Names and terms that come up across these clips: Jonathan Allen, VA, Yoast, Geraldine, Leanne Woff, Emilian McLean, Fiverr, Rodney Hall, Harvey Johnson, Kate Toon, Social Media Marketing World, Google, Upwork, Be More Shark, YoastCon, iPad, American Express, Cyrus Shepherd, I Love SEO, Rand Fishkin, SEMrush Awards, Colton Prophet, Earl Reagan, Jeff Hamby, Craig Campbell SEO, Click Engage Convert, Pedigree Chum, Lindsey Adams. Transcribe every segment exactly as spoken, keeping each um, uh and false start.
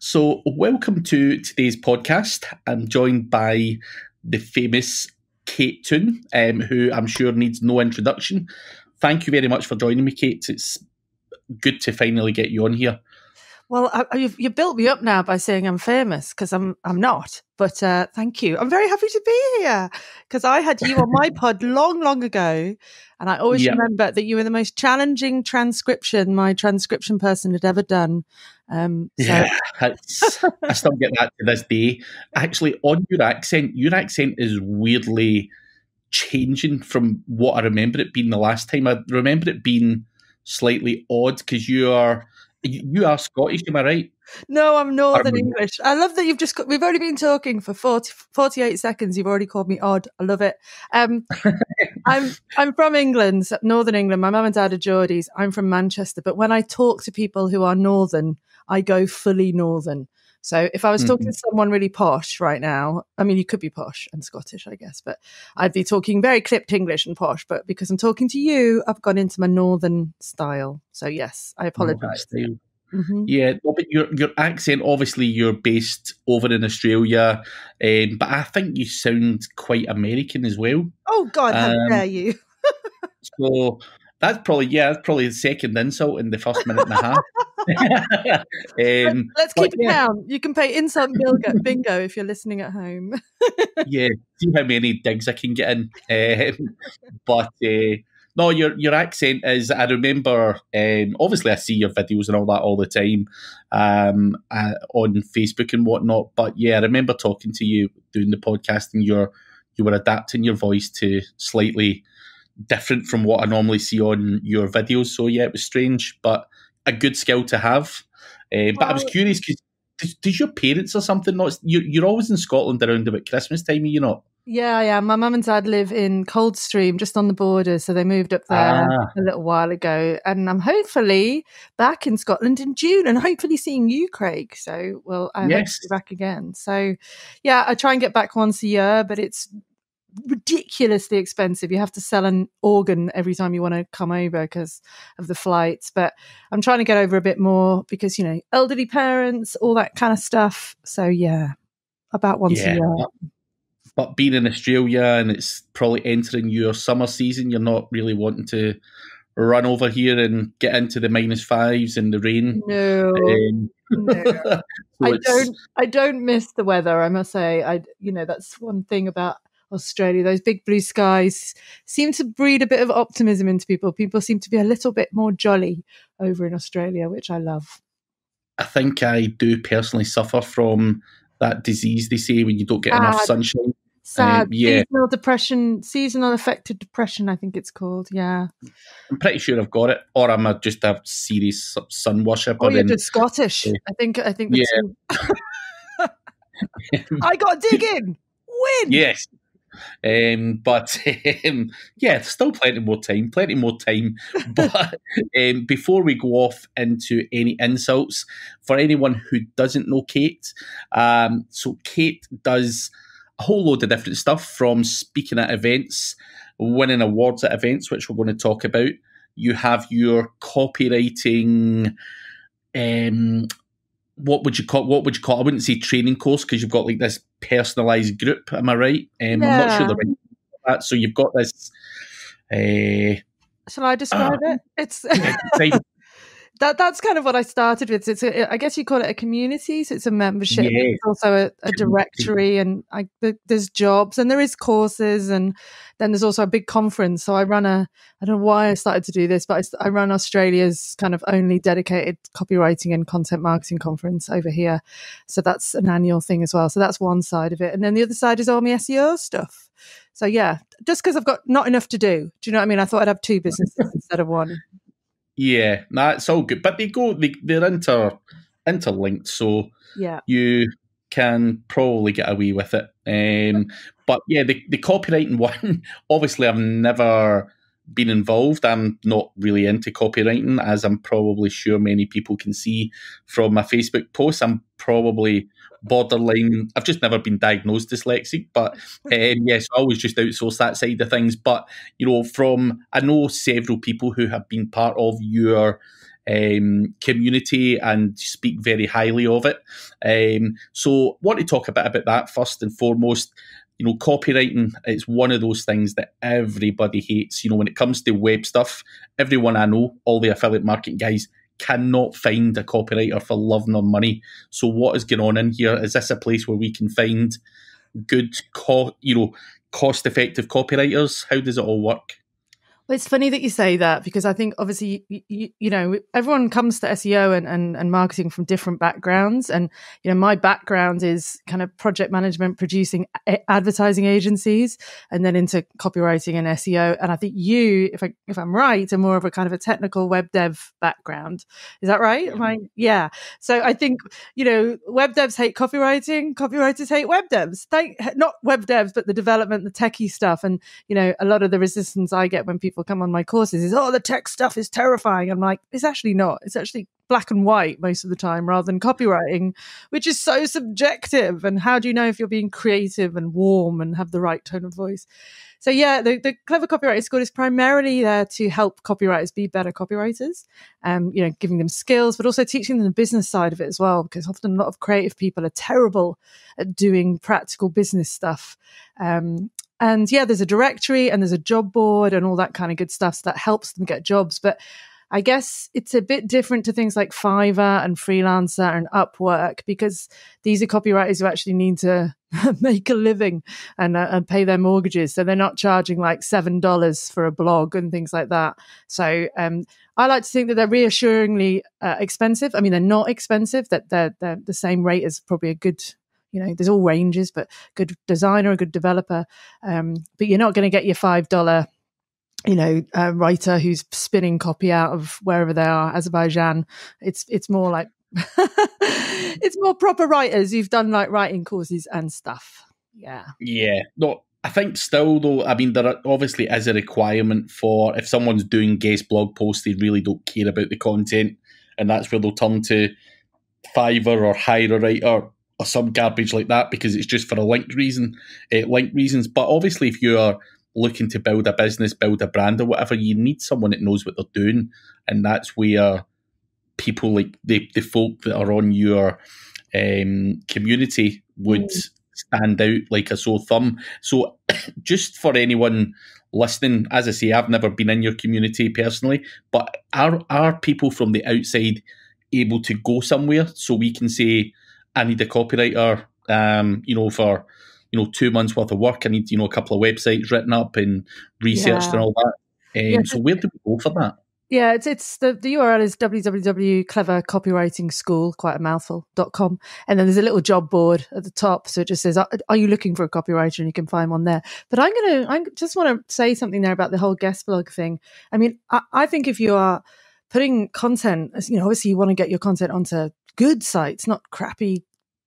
So welcome to today's podcast. I'm joined by the famous Kate Toon, um, who I'm sure needs no introduction. Thank you very much for joining me, Kate. It's good to finally get you on here. Well, I, you've, you've built me up now by saying I'm famous, because I'm I'm not. But uh, thank you. I'm very happy to be here, because I had you on my pod long, long ago. And I always yeah. remember that you were the most challenging transcription my transcription person had ever done. Um, so. Yeah, I still get that to this day. Actually, on your accent, your accent is weirdly changing from what I remember it being the last time. I remember it being slightly odd, because you are... You are Scottish, am I right? No, I'm Northern English. I love that you've just, we've already been talking for forty, forty-eight seconds. You've already called me odd. I love it. Um, I'm I'm from England, Northern England. My mum and dad are Geordies. I'm from Manchester. But when I talk to people who are Northern, I go fully Northern. So if I was talking mm-hmm. to someone really posh right now, I mean, you could be posh and Scottish, I guess, but I'd be talking very clipped English and posh. But because I'm talking to you, I've gone into my Northern style. So yes, I apologise. Mm-hmm. Yeah, but your your accent, obviously you're based over in Australia, um, but I think you sound quite American as well. Oh God, how um, dare you? So that's probably, yeah, that's probably the second insult in the first minute and a half. um, Let's keep it yeah. down. You can pay insult bingo if you're listening at home. Yeah, see how many digs I can get in. Um, but uh, no, your your accent is. I remember. Um, obviously, I see your videos and all that all the time um, uh, on Facebook and whatnot. But yeah, I remember talking to you doing the podcast, and your you were adapting your voice to slightly different from what I normally see on your videos. So yeah, it was strange, but a good skill to have. Uh, but well, I was curious, because did, did your parents or something not? You're, you're always in Scotland around about Christmas time, are you not? Yeah, yeah. My mum and dad live in Coldstream, just on the border, so they moved up there ah. a little while ago, and I'm hopefully back in Scotland in June, and hopefully seeing you, Craig. So, well, I'm yes. back again. So, yeah, I try and get back once a year, but it's ridiculously expensive. You have to sell an organ every time you want to come over because of the flights, but I'm trying to get over a bit more because, you know, elderly parents, all that kind of stuff. So yeah, about once yeah. a year. But being in Australia, and it's probably entering your summer season, you're not really wanting to run over here and get into the minus fives and the rain. No, um, no. So I don't I don't miss the weather, I must say. I you know, that's one thing about Australia, those big blue skies seem to breed a bit of optimism into people. People seem to be a little bit more jolly over in Australia, which I love. I think I do personally suffer from that disease they say when you don't get sad, enough sunshine. Sad, um, yeah. Seasonal depression, seasonal affective depression, I think it's called, yeah. I'm pretty sure I've got it, or I'm a, just a serious sun worshipper. Oh, you're just Scottish. Uh, I think, I think that's yeah. I got digging. Win! Yes. Um, but um, yeah, still plenty more time, plenty more time. But um, before we go off into any insults, for anyone who doesn't know Kate, um, so Kate does a whole load of different stuff, from speaking at events, winning awards at events, which we're going to talk about. You have your copywriting. Um, what would you call? What would you call? I wouldn't say training course, because you've got like this personalised group. Am I right? Um, yeah. I'm not sure the right that. So you've got this. Uh, Shall I describe uh, it? It's that. That's kind of what I started with. It's a, I guess you call it a community. So it's a membership. Yeah. It's also a, a directory, and I, there's jobs, and there is courses, and then there's also a big conference. So I run a. I don't know why I started to do this, but I, I run Australia's kind of only dedicated copywriting and content marketing conference over here. So that's an annual thing as well. So that's one side of it. And then the other side is all my S E O stuff. So yeah, just because I've got not enough to do. Do you know what I mean? I thought I'd have two businesses instead of one. Yeah, that's all good. But they go, they, they're inter, interlinked. So yeah, you can probably get away with it. Um, but yeah, the, the copywriting one, obviously I've never... been involved. I'm not really into copywriting, as I'm probably sure many people can see from my Facebook posts. I'm probably borderline. I've just never been diagnosed dyslexic, but um, yes, I always just outsource that side of things. But you know, from I know several people who have been part of your um, community and speak very highly of it. Um, so want to talk a bit about that first and foremost. You know, copywriting is one of those things that everybody hates. You know, when it comes to web stuff, everyone I know, all the affiliate marketing guys, cannot find a copywriter for love nor money. So what is going on in here? Is this a place where we can find good, co you know, cost-effective copywriters? How does it all work? Well, it's funny that you say that, because I think obviously, you, you, you know, everyone comes to S E O and, and, and marketing from different backgrounds. And, you know, my background is kind of project management, producing advertising agencies, and then into copywriting and S E O. And I think you, if, I, if I'm right, are more of a kind of a technical web dev background. Is that right? Am I, yeah. So I think, you know, web devs hate copywriting. Copywriters hate web devs. They, not web devs, but the development, the techie stuff. And, you know, a lot of the resistance I get when people People come on my courses is, oh, the tech stuff is terrifying. I'm like, it's actually not. It's actually black and white most of the time, rather than copywriting, which is so subjective. And how do you know if you're being creative and warm and have the right tone of voice? So yeah, the, the Clever Copywriting School is primarily there to help copywriters be better copywriters, um, you know, giving them skills, but also teaching them the business side of it as well, because often a lot of creative people are terrible at doing practical business stuff. Um, And yeah, there's a directory and there's a job board and all that kind of good stuff, so that helps them get jobs. But I guess it's a bit different to things like Fiverr and Freelancer and Upwork, because these are copywriters who actually need to make a living and, uh, and pay their mortgages. So they're not charging like seven dollars for a blog and things like that. So um, I like to think that they're reassuringly uh, expensive. I mean, they're not expensive, that they're, they're the same rate as probably a good, you know, there's all ranges, but good designer, a good developer. Um, but you're not going to get your five dollar, you know, uh, writer who's spinning copy out of wherever they are, Azerbaijan. It's it's more like, it's more proper writers who've done like writing courses and stuff. Yeah. Yeah. No, I think still though, I mean, there are, obviously is a requirement for, if someone's doing guest blog posts, they really don't care about the content. And that's where they'll turn to Fiverr or hire a writer, or some garbage like that, because it's just for a link reason, uh, link reasons. But obviously, if you are looking to build a business, build a brand or whatever, you need someone that knows what they're doing, and that's where people like the the folk that are on your um, community would mm. stand out like a sore thumb. So, just for anyone listening, as I say, I've never been in your community personally, but are are people from the outside able to go somewhere so we can say, I need a copywriter, um, you know, for, you know, two months worth of work. I need, you know, a couple of websites written up and researched yeah. and all that. Um, yeah. So where do we go for that? Yeah, it's it's the, the U R L is w w w dot clever copywriting school, quite a mouthful, .com. And then there's a little job board at the top. So it just says, are, are you looking for a copywriter? And you can find one there. But I'm going to, I just want to say something there about the whole guest blog thing. I mean, I, I think if you are putting content, you know, obviously you want to get your content onto good sites, not crappy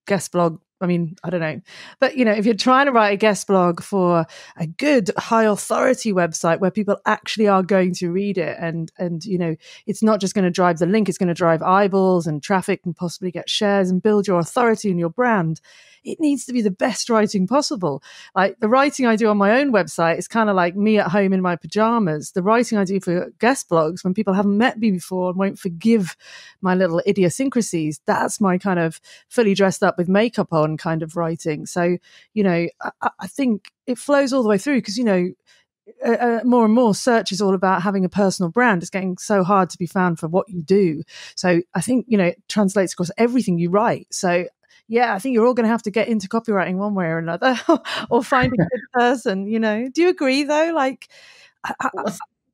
guest blog. I mean, I don't know. But, you know, if you're trying to write a guest blog for a good high authority website where people actually are going to read it and, and you know, it's not just going to drive the link, it's going to drive eyeballs and traffic and possibly get shares and build your authority and your brand, it needs to be the best writing possible. Like the writing I do on my own website is kind of like me at home in my pajamas. The writing I do for guest blogs, when people haven't met me before and won't forgive my little idiosyncrasies, that's my kind of fully dressed up with makeup on kind of writing. So, you know, I, I think it flows all the way through, because, you know, uh, more and more search is all about having a personal brand. It's getting so hard to be found for what you do. So I think, you know, it translates across everything you write. So yeah, I think you're all going to have to get into copywriting one way or another, or find a good person, you know. Do you agree though? Like, I, I,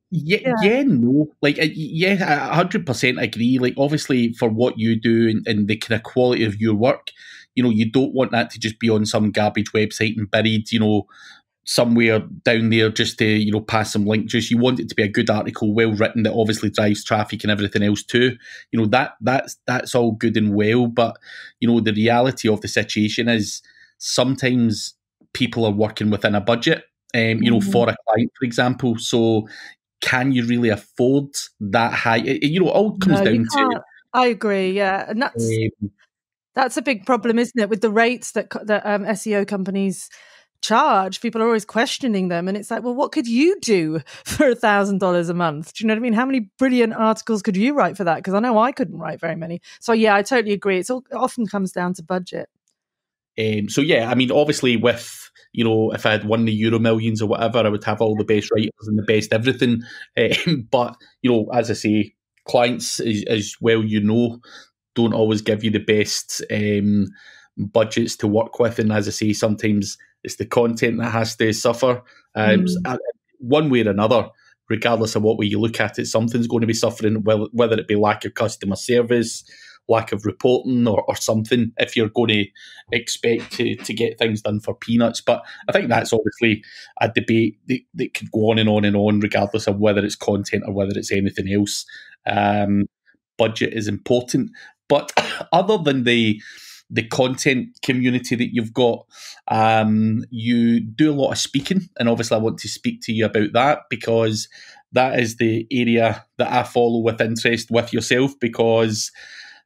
Yeah, yeah, yeah, no, like, yeah, I one hundred percent agree. Like, obviously, for what you do and, and the kind of quality of your work, you know, you don't want that to just be on some garbage website and buried, you know, somewhere down there just to, you know, pass some link juice. You want it to be a good article, well written, that obviously drives traffic and everything else too. You know, that that's that's all good and well, but, you know, the reality of the situation is sometimes people are working within a budget, um, you know, mm-hmm. for a client, for example. So, can you really afford that high? It, you know, it all comes no, down to. I agree, yeah, and that's um, that's a big problem, isn't it, with the rates that that um, S E O companies charge, people are always questioning them. And it's like, well, what could you do for a thousand dollars a month? Do you know what I mean? How many brilliant articles could you write for that? Because I know I couldn't write very many. So yeah, I totally agree. It's all, it often comes down to budget. Um, so yeah, I mean, obviously with, you know, if I had won the Euro Millions or whatever, I would have all the best writers and the best everything. Um, but, you know, as I say, clients, as, as well you know, don't always give you the best um, budgets to work with. And as I say, sometimes it's the content that has to suffer. Um, mm. One way or another, regardless of what way you look at it, something's going to be suffering, whether it be lack of customer service, lack of reporting or, or something, if you're going to expect to, to get things done for peanuts. But I think that's obviously a debate that, that could go on and on and on, regardless of whether it's content or whether it's anything else. Um, budget is important. But other than the the content community that you've got, um, you do a lot of speaking. And obviously I want to speak to you about that, because that is the area that I follow with interest with yourself, because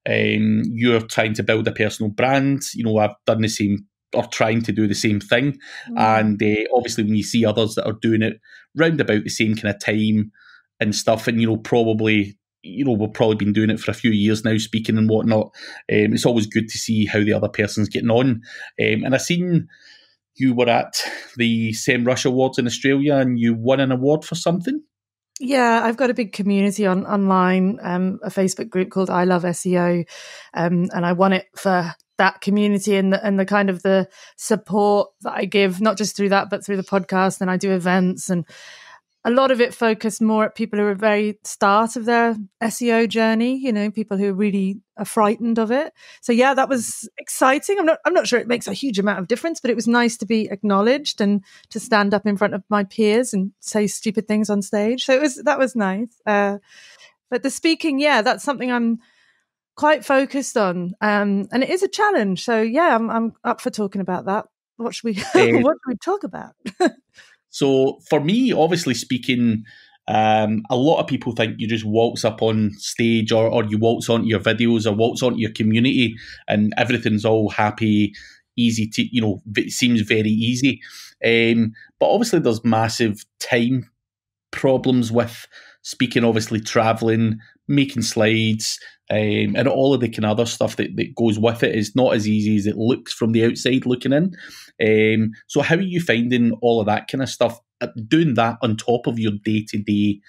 Um, you're trying to build a personal brand. You know, I've done the same, or trying to do the same thing. Mm-hmm. And uh, obviously when you see others that are doing it round about the same kind of time and stuff, and, you know, probably, you know, we've probably been doing it for a few years now, speaking and whatnot. Um, it's always good to see how the other person's getting on. Um, and I seen you were at the SEMrush Awards in Australia and you won an award for something. Yeah, I've got a big community on online, um, a Facebook group called I Love S E O, um, and I won it for that community and the, and the kind of the support that I give, not just through that, but through the podcast. And I do events, and a lot of it focused more at people who are very start of their S E O journey, you know, people who really are frightened of it. So yeah, that was exciting. I'm not, I'm not sure it makes a huge amount of difference, but it was nice to be acknowledged and to stand up in front of my peers and say stupid things on stage. So it was, that was nice. Uh, but the speaking, yeah, that's something I'm quite focused on. Um, and it is a challenge. So yeah, I'm, I'm up for talking about that. What should we, what should we talk about? So for me, obviously speaking, um, a lot of people think you just waltz up on stage, or, or you waltz onto your videos, or waltz onto your community, and everything's all happy, easy to, you know, it seems very easy. Um, but obviously there's massive time problems with speaking, obviously traveling, making slides, um, and all of the kind of other stuff that, that goes with it. It's not as easy as it looks from the outside looking in. Um, so how are you finding all of that kind of stuff, doing that on top of your day-to-day,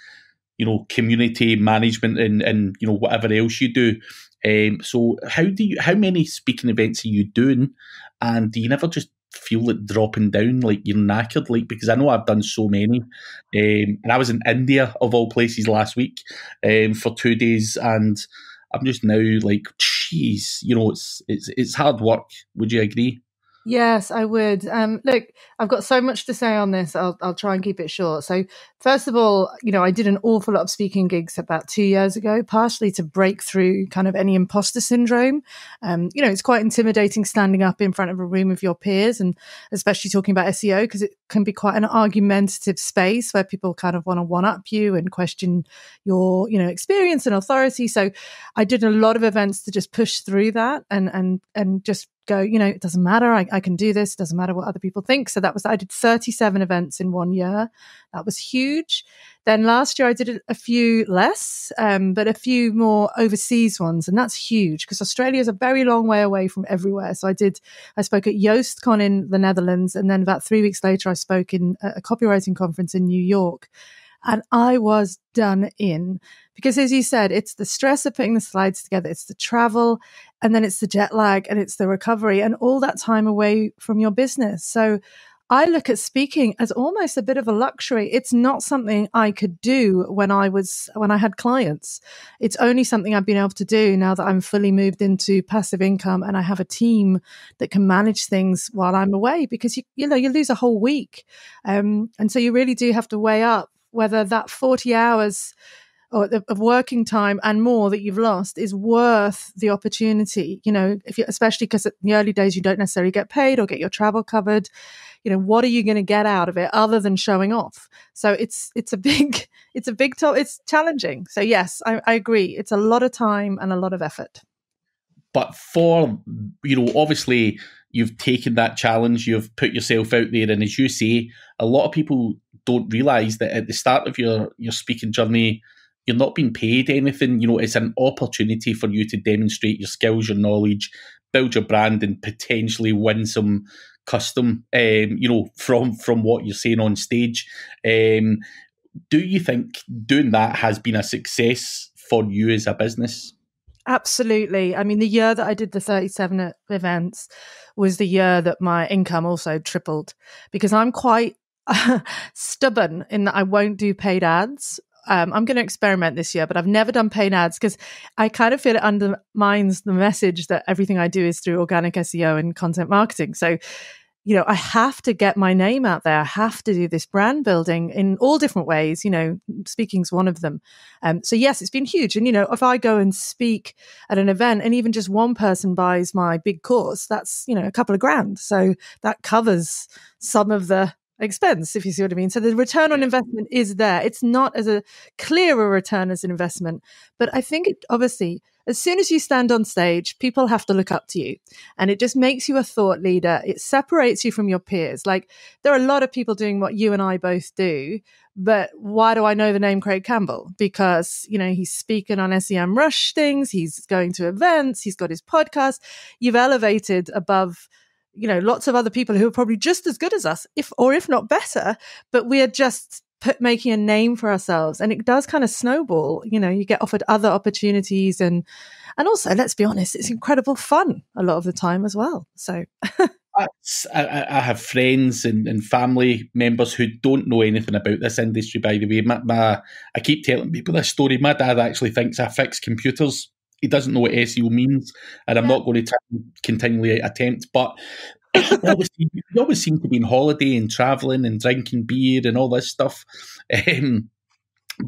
you know, community management and, and you know, whatever else you do? Um, so how do you, how many speaking events are you doing? And do you never just feel it dropping down, like you're knackered? Like, because I know I've done so many, um, and I was in India of all places last week um, for two days, and I'm just now like, jeez, you know, it's it's it's hard work. Would you agree? Yes, I would. Um, look, I've got so much to say on this. I'll I'll try and keep it short. So, first of all, you know, I did an awful lot of speaking gigs about two years ago, partially to break through kind of any imposter syndrome. Um, you know, it's quite intimidating standing up in front of a room of your peers, and especially talking about S E O, because it can be quite an argumentative space where people kind of want to one-up you and question your, you know, experience and authority. So, I did a lot of events to just push through that and and and just go, you know, it doesn't matter. I, I can do this. It doesn't matter what other people think. So that was, I did thirty-seven events in one year. That was huge. Then last year I did a few less, um, but a few more overseas ones. And that's huge, because Australia is a very long way away from everywhere. So I did, I spoke at YoastCon in the Netherlands. And then about three weeks later, I spoke in a, a copywriting conference in New York. And I was done in, because as you said, it's the stress of putting the slides together, it's the travel, and then it's the jet lag, and it's the recovery, and all that time away from your business. So I look at speaking as almost a bit of a luxury. It's not something I could do when I was, when I had clients. It's only something I've been able to do now that I'm fully moved into passive income, and I have a team that can manage things while I'm away, because you, you know, you lose a whole week. Um, and so you really do have to weigh up whether that forty hours or of working time and more that you've lost is worth the opportunity. You know, if you, especially because in the early days you don't necessarily get paid or get your travel covered. You know, what are you going to get out of it other than showing off? So it's it's a big it's a big to- it's challenging. So yes, I, I agree. It's a lot of time and a lot of effort. But for, you know, obviously you've taken that challenge, you've put yourself out there. And as you say, a lot of people don't realize that at the start of your, your speaking journey, you're not being paid anything. You know, it's an opportunity for you to demonstrate your skills, your knowledge, build your brand, and potentially win some custom, um, you know, from, from what you're saying on stage. Um, do you think doing that has been a success for you as a business? Absolutely. I mean, the year that I did the thirty-seven events was the year that my income also tripled, because I'm quite stubborn in that I won't do paid ads. Um, I'm going to experiment this year, but I've never done paid ads because I kind of feel it undermines the message that everything I do is through organic S E O and content marketing. So, you know, I have to get my name out there. I have to do this brand building in all different ways. You know, speaking's one of them. Um, so yes, it's been huge. And, you know, if I go and speak at an event and even just one person buys my big course, that's, you know, a couple of grand. So that covers some of the expense, if you see what I mean. So the return on investment is there. It's not as a clearer return as an investment, but I think it obviously, as soon as you stand on stage, people have to look up to you, and it just makes you a thought leader. It separates you from your peers. Like, there are a lot of people doing what you and I both do, but why do I know the name Craig Campbell? Because, you know, he's speaking on SEMrush things, he's going to events, he's got his podcast. You've elevated above, you know, lots of other people who are probably just as good as us, if or if not better, but we are just put, making a name for ourselves. And it does kind of snowball. You know, you get offered other opportunities, and and also, let's be honest, it's incredible fun a lot of the time as well. So I, I have friends and, and family members who don't know anything about this industry, by the way. My, my, I keep telling people this story. My dad actually thinks I fix computers. He doesn't know what S E O means, and I'm yeah. not going to t- continually attempt. But you always, always seem to be on holiday and traveling and drinking beer and all this stuff. Um,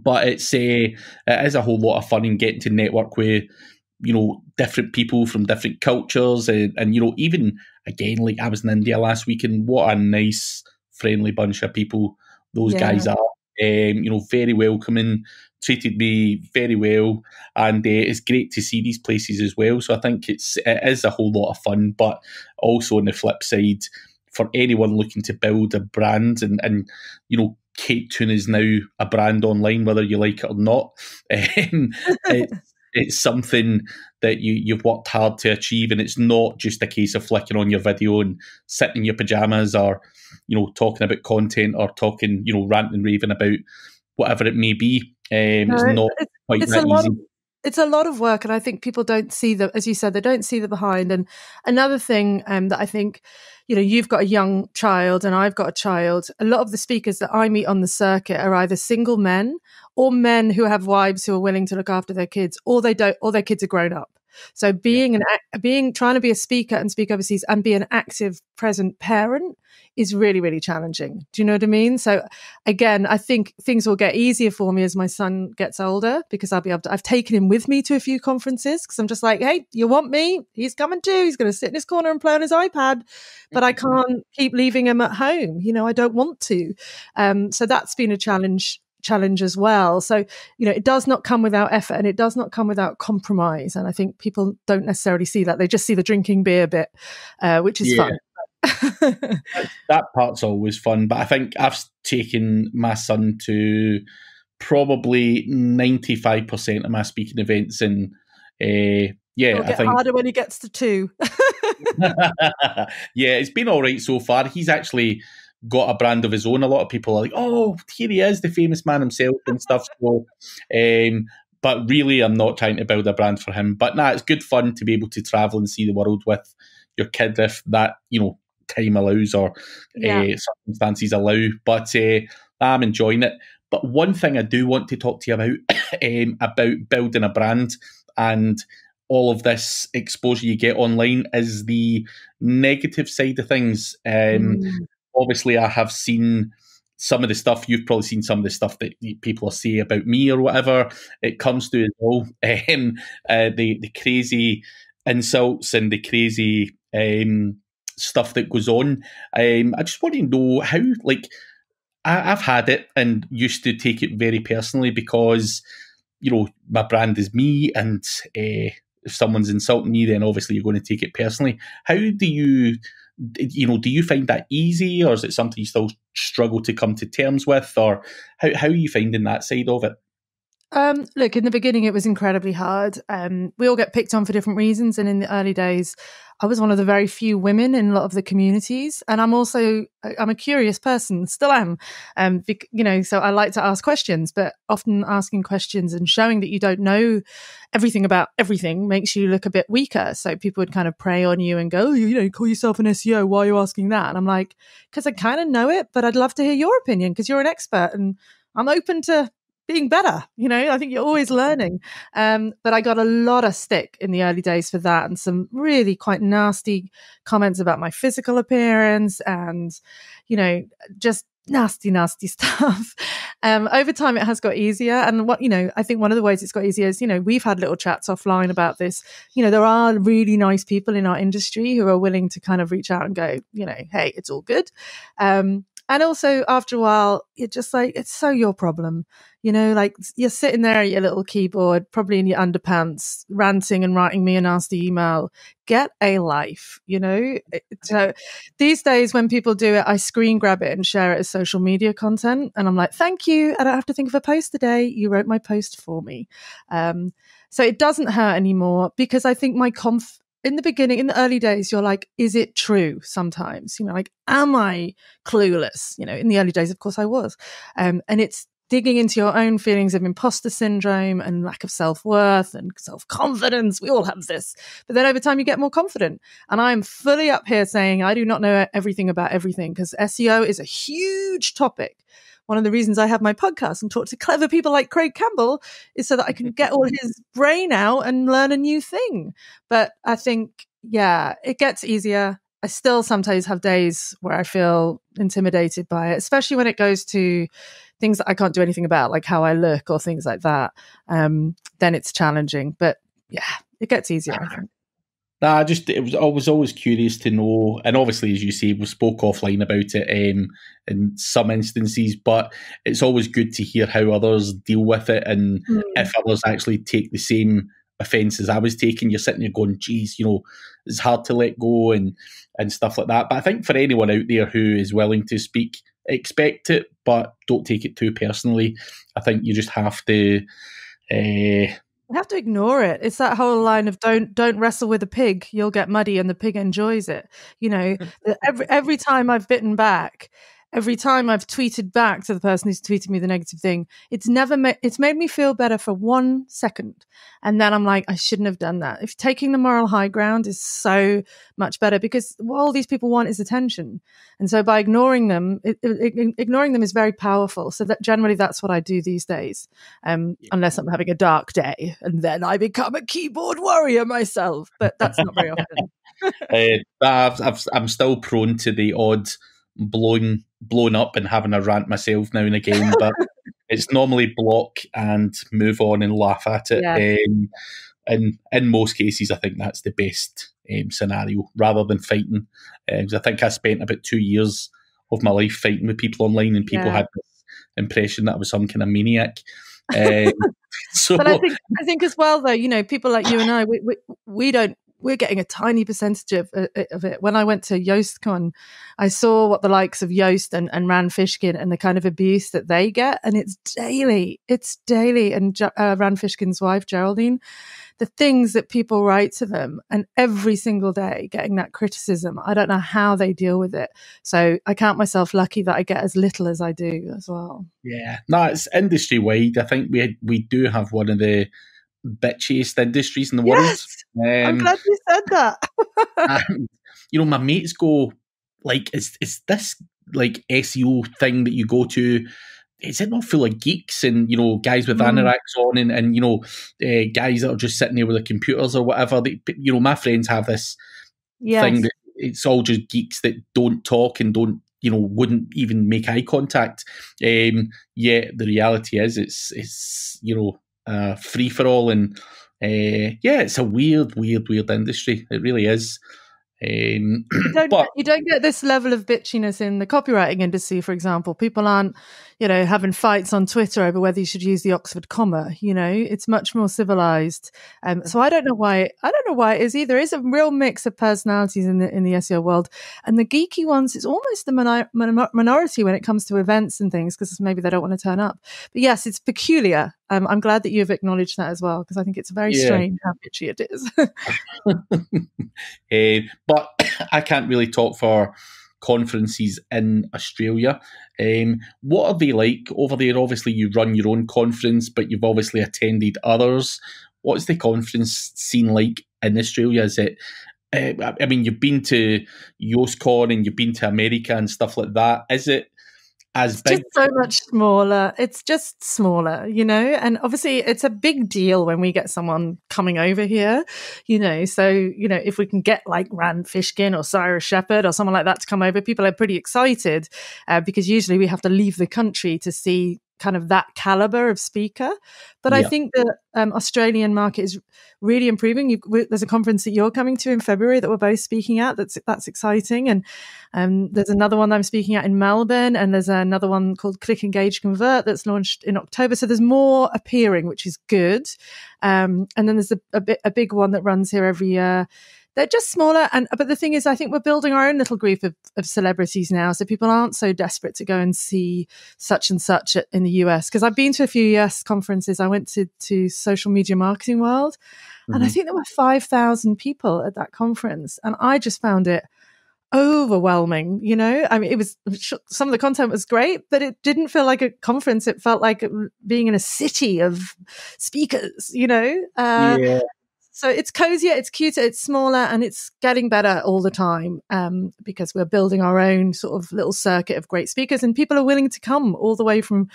but it's a uh, it is a whole lot of fun in getting to network with, you know, different people from different cultures, and, and you know, even again, like, I was in India last week, and what a nice, friendly bunch of people those yeah. guys are. Um, you know, very welcoming, treated me very well, and uh, it's great to see these places as well. So I think it's it is a whole lot of fun, but also on the flip side, for anyone looking to build a brand, and, and you know, Kate Toon is now a brand online, whether you like it or not. Um, it's, it's something that you, you've worked hard to achieve, and it's not just a case of flicking on your video and sitting in your pajamas, or, you know, talking about content, or talking, you know, ranting and raving about whatever it may be. Um, it's not it's, quite it's that a lot easy. Of, it's a lot of work, and I think people don't see the, as you said, they don't see the behind. And another thing um, that I think, you know, you've got a young child and I've got a child. A lot of the speakers that I meet on the circuit are either single men or men who have wives who are willing to look after their kids, or they don't, or their kids are grown up. So being an being trying to be a speaker and speak overseas and be an active, present parent is really, really challenging. Do you know what I mean? So again, I think things will get easier for me as my son gets older, because I'll be able to, I've taken him with me to a few conferences, because I'm just like, hey, you want me? He's coming too. He's going to sit in his corner and play on his iPad, but I can't keep leaving him at home. You know, I don't want to. Um, so that's been a challenge. challenge as well. So, you know, it does not come without effort, and it does not come without compromise. And I think people don't necessarily see that. They just see the drinking beer bit, uh, which is yeah. fun. that, that part's always fun. But I think I've taken my son to probably ninety-five percent of my speaking events, and uh, yeah, It'll I get think harder when he gets to two. yeah, it's been all right so far. He's actually got a brand of his own. A lot of people are like, oh, here he is, the famous man himself and stuff. So, um, but really, I'm not trying to build a brand for him. But nah, it's good fun to be able to travel and see the world with your kid, if that, you know, time allows, or yeah. uh, circumstances allow. But uh, I'm enjoying it. But one thing I do want to talk to you about, um, about building a brand and all of this exposure you get online, is the negative side of things. Um, mm. Obviously, I have seen some of the stuff. You've probably seen some of the stuff that people are saying about me or whatever. It comes to as well. Um, uh, the, the crazy insults and the crazy um, stuff that goes on. Um, I just want to know how, like, I, I've had it and used to take it very personally, because, you know, my brand is me, and uh, if someone's insulting you, then obviously you're going to take it personally. How do you, you know, do you find that easy, or is it something you still struggle to come to terms with, or how, how are you finding that side of it? Um, look, in the beginning, it was incredibly hard. Um, we all get picked on for different reasons. And in the early days, I was one of the very few women in a lot of the communities. And I'm also, I'm a curious person, still am. Um, you know, so I like to ask questions, but often asking questions and showing that you don't know everything about everything makes you look a bit weaker. So people would kind of prey on you and go, oh, you know, call yourself an S E O. Why are you asking that? And I'm like, because I kind of know it, but I'd love to hear your opinion because you're an expert and I'm open to being better. You know, I think you're always learning. Um, but I got a lot of stick in the early days for that, and some really quite nasty comments about my physical appearance and, you know, just nasty, nasty stuff. Um, over time, it has got easier. And what, you know, I think one of the ways it's got easier is, you know, we've had little chats offline about this. You know, there are really nice people in our industry who are willing to kind of reach out and go, you know, hey, it's all good. Um, And also, after a while, you're just like, it's so your problem. You know, like you're sitting there at your little keyboard, probably in your underpants, ranting and writing me a nasty email. Get a life, you know. So these days when people do it, I screen grab it and share it as social media content. And I'm like, thank you. I don't have to think of a post today. You wrote my post for me. Um, so it doesn't hurt anymore because I think my conf... in the beginning, in the early days, you're like, is it true sometimes? You know, like, am I clueless? You know, in the early days, of course I was. Um, and it's digging into your own feelings of imposter syndrome and lack of self-worth and self-confidence. We all have this. But then over time, you get more confident. And I'm fully up here saying I do not know everything about everything because S E O is a huge topic. One of the reasons I have my podcast and talk to clever people like Craig Campbell is so that I can get all his brain out and learn a new thing. But I think, yeah, it gets easier. I still sometimes have days where I feel intimidated by it, especially when it goes to things that I can't do anything about, like how I look or things like that. Um, then it's challenging. But yeah, it gets easier, I think. Nah, I just it was I was always curious to know, and obviously, as you say, we spoke offline about it um, in some instances, but it's always good to hear how others deal with it, and mm. if others actually take the same offence as I was taking, you're sitting there going, "Geez, you know, it's hard to let go," and and stuff like that. But I think for anyone out there who is willing to speak, expect it, but don't take it too personally. I think you just have to. Uh, You have to ignore it. It's that whole line of don't don't wrestle with a pig. You'll get muddy and the pig enjoys it. You know, every every time I've bitten back, every time I've tweeted back to the person who's tweeted me the negative thing, it's never ma- it's made me feel better for one second. And then I'm like, I shouldn't have done that. If taking the moral high ground is so much better because what all these people want is attention. And so by ignoring them, it, it, ignoring them is very powerful. So that generally that's what I do these days, um, yeah. unless I'm having a dark day and then I become a keyboard warrior myself. But that's not very often. uh, I've, I've, I'm still prone to the odd blown, blown up and having a rant myself now and again, but it's normally block and move on and laugh at it. Yeah. Um, and in most cases, I think that's the best um, scenario rather than fighting. Um, I think I spent about two years of my life fighting with people online, and people yeah. had this impression that I was some kind of maniac. Um, so, but I think, I think as well, though, you know, people like you and I, we we, we don't. We're getting a tiny percentage of, of it. When I went to YoastCon, I saw what the likes of Yoast and, and Rand Fishkin and the kind of abuse that they get. And it's daily. It's daily. And uh, Rand Fishkin's wife, Geraldine, the things that people write to them, and every single day getting that criticism. I don't know how they deal with it. So I count myself lucky that I get as little as I do as well. Yeah. No, it's industry-wide. I think we we do have one of the bitchiest industries in the yes! world. Um, I'm glad you said that. And, you know, my mates go like, "Is is this like S E O thing that you go to? Is it not full of geeks and you know guys with mm. anoraks on and and you know uh, guys that are just sitting there with their computers or whatever?" They, you know, my friends have this yes. thing that it's all just geeks that don't talk and don't. You know, wouldn't even make eye contact. Um, yet the reality is, it's it's you know. Uh, free for all, and uh, yeah, it's a weird, weird, weird industry. It really is. Um, you, don't, but, you don't get this level of bitchiness in the copywriting industry, for example. People aren't, you know, having fights on Twitter over whether you should use the Oxford comma. You know, it's much more civilized. Um, so I don't know why. I don't know why it is either. It's a real mix of personalities in the in the S E O world, and the geeky ones. It's almost the min minority when it comes to events and things, because maybe they don't want to turn up. But yes, it's peculiar. Um, I'm glad that you have acknowledged that as well, because I think it's very yeah. strange how bitchy it is. uh, but I can't really talk for conferences in Australia. Um, what are they like over there? Obviously, you run your own conference, but you've obviously attended others. What's the conference scene like in Australia? Is it? Uh, I mean, you've been to YoastCon and you've been to America and stuff like that. Is it? As big. Just so much smaller. It's just smaller, you know, and obviously it's a big deal when we get someone coming over here, you know, so, you know, if we can get like Rand Fishkin or Cyrus Shepherd or someone like that to come over, people are pretty excited uh, because usually we have to leave the country to see kind of that caliber of speaker. But yeah. I think the um, Australian market is really improving. You, we, there's a conference that you're coming to in February that we're both speaking at. That's that's exciting. And um, there's another one that I'm speaking at in Melbourne. And there's another one called Click Engage Convert that's launched in October. So there's more appearing, which is good. Um, and then there's a, a, bit, a big one that runs here every year. They're just smaller. And but the thing is, I think we're building our own little group of, of celebrities now. So people aren't so desperate to go and see such and such in the U S. Because I've been to a few U S conferences. I went to, to Social Media Marketing World. Mm-hmm. And I think there were five thousand people at that conference. And I just found it overwhelming, you know. I mean, it was some of the content was great, but it didn't feel like a conference. It felt like being in a city of speakers, you know. Uh, yeah. So it's cozier, it's cuter, it's smaller, and it's getting better all the time um, because we're building our own sort of little circuit of great speakers, and people are willing to come all the way from.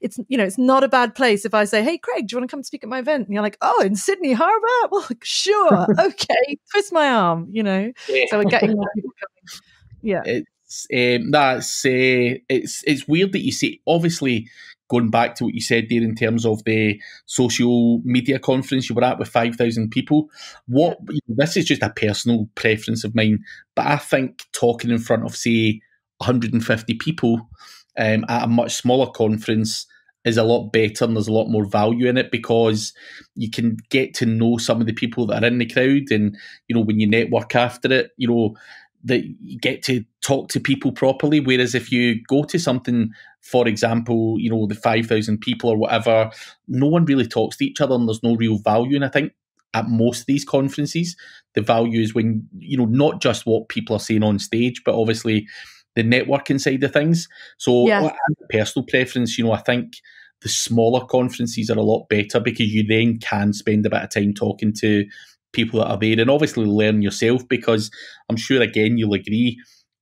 It's you know it's not a bad place. If I say, hey Craig, do you want to come speak at my event? And you're like, oh, in Sydney Harbour? Well, sure, okay, twist my arm, you know. Yeah. So we're getting more people coming. Yeah, it's um, that's uh, it's it's weird that you see. Obviously, going back to what you said there in terms of the social media conference you were at with five thousand people, what this is just a personal preference of mine, but I think talking in front of, say, a hundred and fifty people um, at a much smaller conference is a lot better, and there's a lot more value in it because you can get to know some of the people that are in the crowd, and, you know, when you network after it, you know, that you get to talk to people properly. Whereas if you go to something, for example, you know, the five thousand people or whatever, no one really talks to each other and there's no real value. And I think at most of these conferences, the value is when, you know, not just what people are saying on stage, but obviously the networking side of things. So yeah. Personal preference, you know, I think the smaller conferences are a lot better because you then can spend a bit of time talking to people that are there and obviously learn yourself, because I'm sure, again, you'll agree,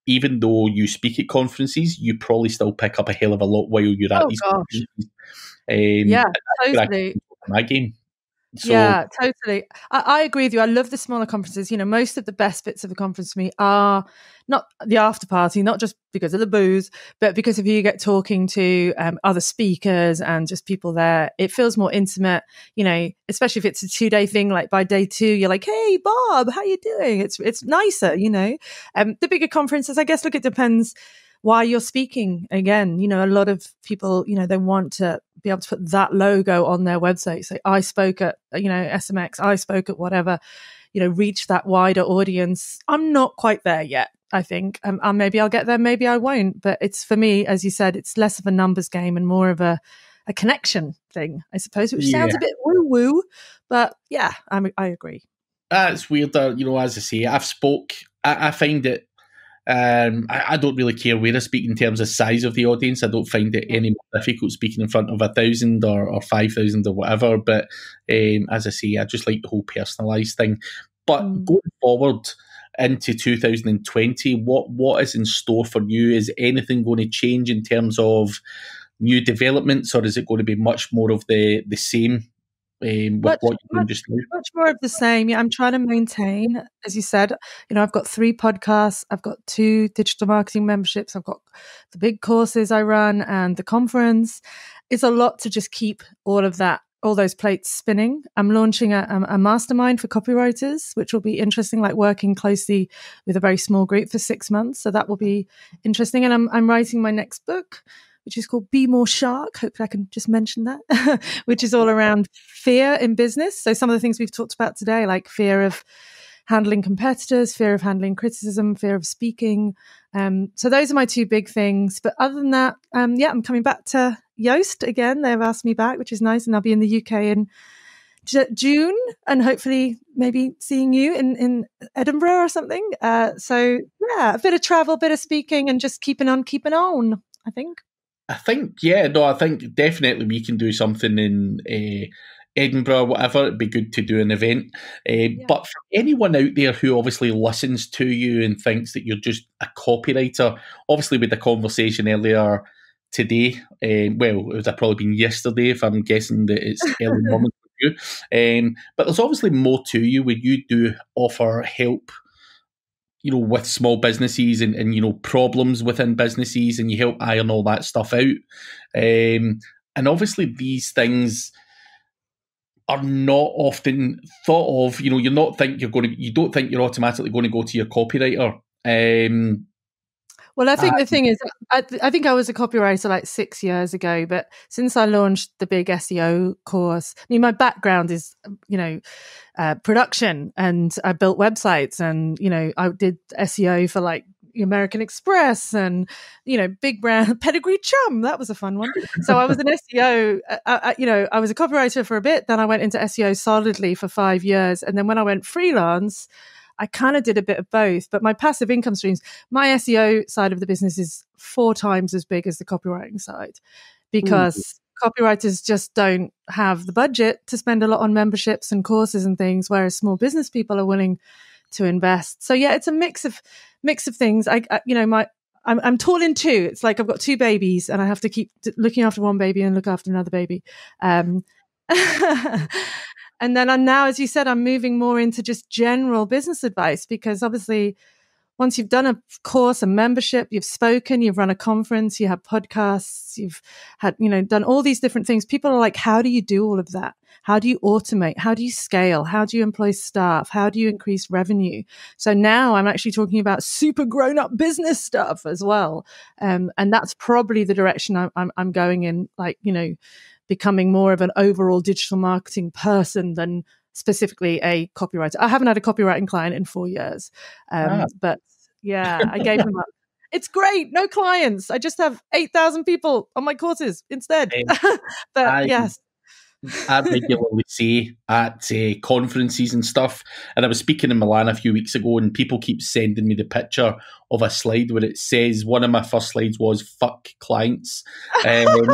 even though you speak at conferences, you probably still pick up a hell of a lot while you're at oh, these gosh. conferences. Um, yeah, totally. My game. So, yeah, totally. I, I agree with you. I love the smaller conferences. You know, most of the best bits of a conference for me are not the after party, not just because of the booze, but because if you get talking to um, other speakers and just people there, it feels more intimate, you know, especially if it's a two-day thing. Like by day two, you're like, hey, Bob, how you doing? It's it's nicer, you know. Um, the bigger conferences, I guess, look, it depends why you're speaking. Again, you know, a lot of people, you know, they want to be able to put that logo on their website. So I spoke at, you know, S M X, I spoke at whatever, you know, reach that wider audience. I'm not quite there yet, I think. Um, and maybe I'll get there, maybe I won't. But it's, for me, as you said, it's less of a numbers game and more of a, a connection thing, I suppose, which sounds yeah. a bit woo-woo. But yeah, I'm, I agree. That's weird. You know, as I say, I've spoke, I, I find it, Um, I, I don't really care where I speak in terms of size of the audience. I don't find it any more difficult speaking in front of a thousand or, or five thousand or whatever. But um, as I say, I just like the whole personalised thing. But mm. going forward into two thousand twenty, what what is in store for you? Is anything going to change in terms of new developments, or is it going to be much more of the the same? Um, much, what you much, much more of the same. Yeah, I'm trying to maintain, as you said, you know, I've got three podcasts, I've got two digital marketing memberships, I've got the big courses I run and the conference. It's a lot to just keep all of that all those plates spinning. I'm launching a, a, a mastermind for copywriters, which will be interesting, like working closely with a very small group for six months. So that will be interesting. And I'm, I'm writing my next book, which is called Be More Shark. Hopefully I can just mention that, which is all around fear in business. So some of the things we've talked about today, like fear of handling competitors, fear of handling criticism, fear of speaking. Um, so those are my two big things. But other than that, um, yeah, I'm coming back to Yoast again. They've asked me back, which is nice. And I'll be in the U K in J- June and hopefully maybe seeing you in, in Edinburgh or something. Uh, so yeah, a bit of travel, a bit of speaking, and just keeping on, keeping on, I think. I think, yeah, no, I think definitely we can do something in uh, Edinburgh, whatever. It'd be good to do an event. Uh, yeah. But for anyone out there who obviously listens to you and thinks that you're just a copywriter, obviously with the conversation earlier today, uh, well, it would have probably been yesterday if I'm guessing that it's early morning for you. Um, but there's obviously more to you where you do offer help, you know, with small businesses and, and, you know, problems within businesses, and you help iron all that stuff out. Um, and obviously these things are not often thought of. You know, you're not think you're going to, you don't think you're automatically going to go to your copywriter. Um, well, I think uh, the thing is, I, th- I think I was a copywriter like six years ago, but since I launched the big S E O course, I mean, my background is, you know, uh, production, and I built websites, and, you know, I did S E O for like American Express and, you know, big brand Pedigree Chum. That was a fun one. So I was an S E O, uh, uh, you know, I was a copywriter for a bit. Then I went into S E O solidly for five years. And then when I went freelance, I kind of did a bit of both, but my passive income streams, my S E O side of the business is four times as big as the copywriting side, because mm. copywriters just don't have the budget to spend a lot on memberships and courses and things, whereas small business people are willing to invest. So yeah, it's a mix of mix of things. I, I you know, my I'm, I'm torn in two. It's like I've got two babies and I have to keep looking after one baby and look after another baby. Um, And then I'm now, as you said, I'm moving more into just general business advice, because obviously once you've done a course, a membership, you've spoken, you've run a conference, you have podcasts, you've had, you know, done all these different things. People are like, how do you do all of that? How do you automate? How do you scale? How do you employ staff? How do you increase revenue? So now I'm actually talking about super grown up business stuff as well. Um, and that's probably the direction I'm, I'm, I'm going in, like, you know, becoming more of an overall digital marketing person than specifically a copywriter. I haven't had a copywriting client in four years, um, wow. but yeah, I gave them up. It's great. No clients. I just have eight thousand people on my courses instead. Um, but I, yes. I regularly say at uh, conferences and stuff, and I was speaking in Milan a few weeks ago, and people keep sending me the picture of a slide where it says, one of my first slides was fuck clients. Um,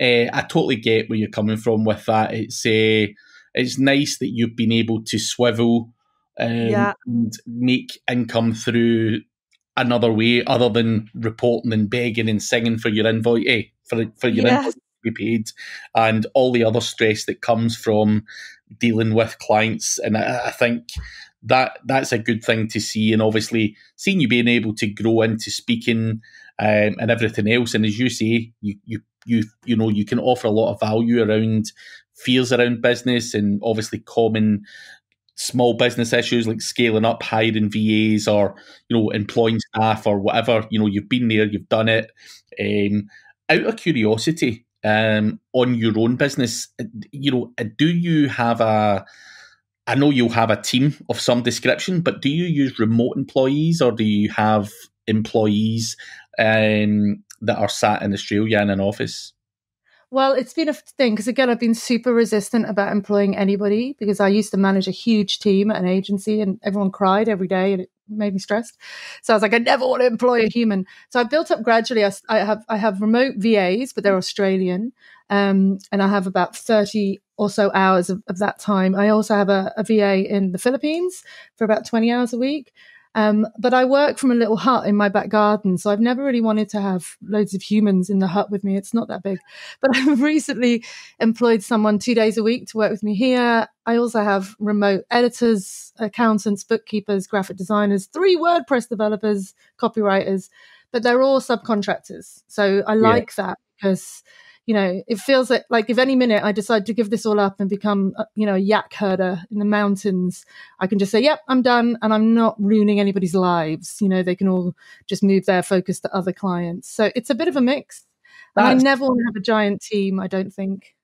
Uh, I totally get where you're coming from with that. It's uh, it's nice that you've been able to swivel um, yeah. and make income through another way other than reporting and begging and singing for your invoice, eh, for for your yes. invoice to be paid, and all the other stress that comes from dealing with clients. And I, I think that that's a good thing to see. And obviously, seeing you being able to grow into speaking um, and everything else. And as you say, you you. You you know, you can offer a lot of value around fears around business, and obviously common small business issues like scaling up, hiring V As, or, you know, employing staff or whatever. You know, you've been there, you've done it. Um, out of curiosity, um, on your own business, you know, do you have a? I know you'll have a team of some description, but do you use remote employees, or do you have employees? Um, that are sat in Australia in an office? Well, it's been a thing, because again, I've been super resistant about employing anybody, because I used to manage a huge team at an agency and everyone cried every day and it made me stressed. So I was like, I never want to employ a human. So I built up gradually. I, I have I have remote V As, but they're Australian. Um, and I have about thirty or so hours of, of that time. I also have a, a V A in the Philippines for about twenty hours a week. Um, but I work from a little hut in my back garden, so I've never really wanted to have loads of humans in the hut with me. It's not that big. But I've recently employed someone two days a week to work with me here. I also have remote editors, accountants, bookkeepers, graphic designers, three WordPress developers, copywriters, but they're all subcontractors. So I like yeah. that, because you know, it feels like, like if any minute I decide to give this all up and become, you know, a yak herder in the mountains, I can just say, yep, I'm done. And I'm not ruining anybody's lives. You know, they can all just move their focus to other clients. So it's a bit of a mix. And I never want to have a giant team, I don't think.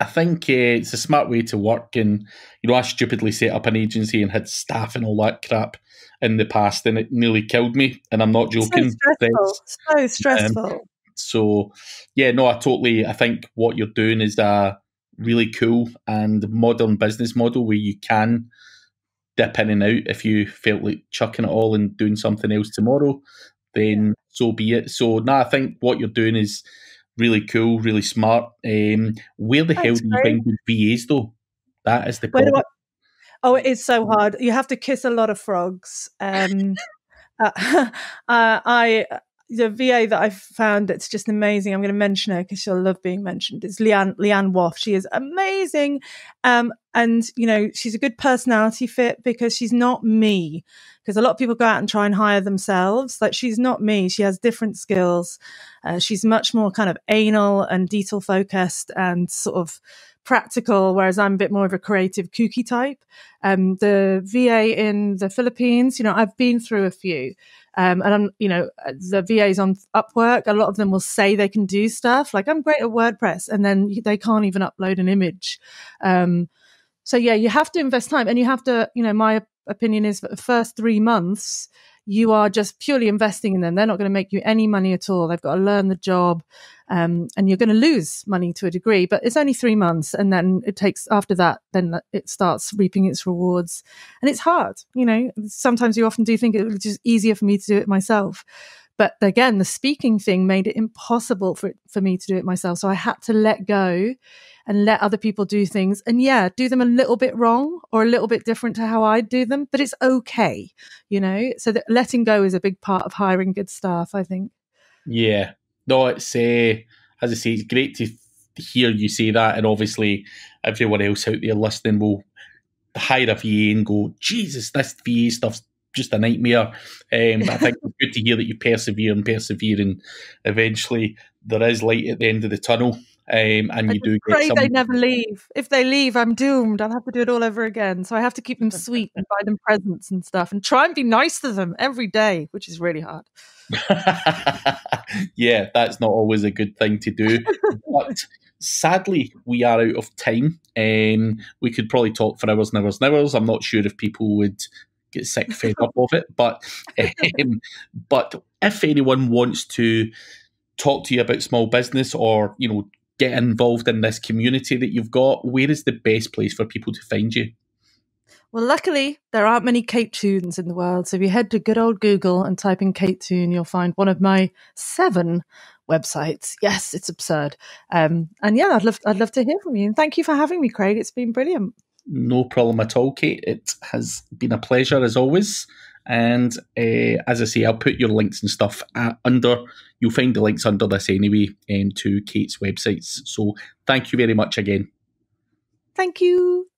I think uh, it's a smart way to work. And, you know, I stupidly set up an agency and had staff and all that crap in the past, and it nearly killed me. And I'm not joking. So stressful. So stressful. Um, so, yeah, no, I totally, I think what you're doing is a really cool and modern business model where you can dip in and out. If you felt like chucking it all and doing something else tomorrow, then yeah. So be it. So, no, nah, I think what you're doing is really cool, really smart. Um, where the That's hell do you find good V As though? That is the problem. I, oh, it is so hard. You have to kiss a lot of frogs. Um, uh, uh, I the V A that I've found that's just amazing. I'm going to mention her because she'll love being mentioned. It's Leanne Leanne Woff. She is amazing, um, and you know she's a good personality fit because she's not me. Because a lot of people go out and try and hire themselves. Like, she's not me. She has different skills. Uh, she's much more kind of anal and detail focused and sort of practical, whereas I'm a bit more of a creative kooky type. Um, the V A in the Philippines, you know, I've been through a few. Um, and, I'm, you know, the V As on Upwork, a lot of them will say they can do stuff. Like, I'm great at WordPress. And then they can't even upload an image. Um, so, yeah, you have to invest time and you have to, you know, my opinion is that the first three months you are just purely investing in them. They're not going to make you any money at all. They've got to learn the job, um, and you're going to lose money to a degree, but it's only three months, and then it takes after that, then it starts reaping its rewards. And it's hard, you know, sometimes you often do think it was just easier for me to do it myself. But again, the speaking thing made it impossible for, it, for me to do it myself. So I had to let go and let other people do things. And yeah, do them a little bit wrong or a little bit different to how I do them. But it's okay, you know. So that letting go is a big part of hiring good staff, I think. Yeah. No, it's, uh, as I say, it's great to hear you say that. And obviously, everyone else out there listening will hire a V A and go, Jesus, this V A stuff's just a nightmare. Um, I think it's good to hear that you persevere and persevere, and eventually there is light at the end of the tunnel. Um, and I you do get pray some... they never leave. If they leave, I'm doomed. I'll have to do it all over again. So I have to keep them sweet and buy them presents and stuff, and try and be nice to them every day, which is really hard. Yeah, that's not always a good thing to do. But sadly, we are out of time. Um, we could probably talk for hours and hours and hours. I'm not sure if people would get sick, fed up of it, but um, but if anyone wants to talk to you about small business or, you know, get involved in this community that you've got, where is the best place for people to find you? Well, luckily, there aren't many Kate Toons in the world. So if you head to good old Google and type in Kate Toon, you'll find one of my seven websites. Yes, it's absurd. Um, and yeah, I'd love, I'd love to hear from you. And thank you for having me, Craig. It's been brilliant. No problem at all, Kate. It has been a pleasure as always. And uh, as I say, I'll put your links and stuff at, under. You'll find the links under this anyway, um, to Kate's websites. So thank you very much again. Thank you.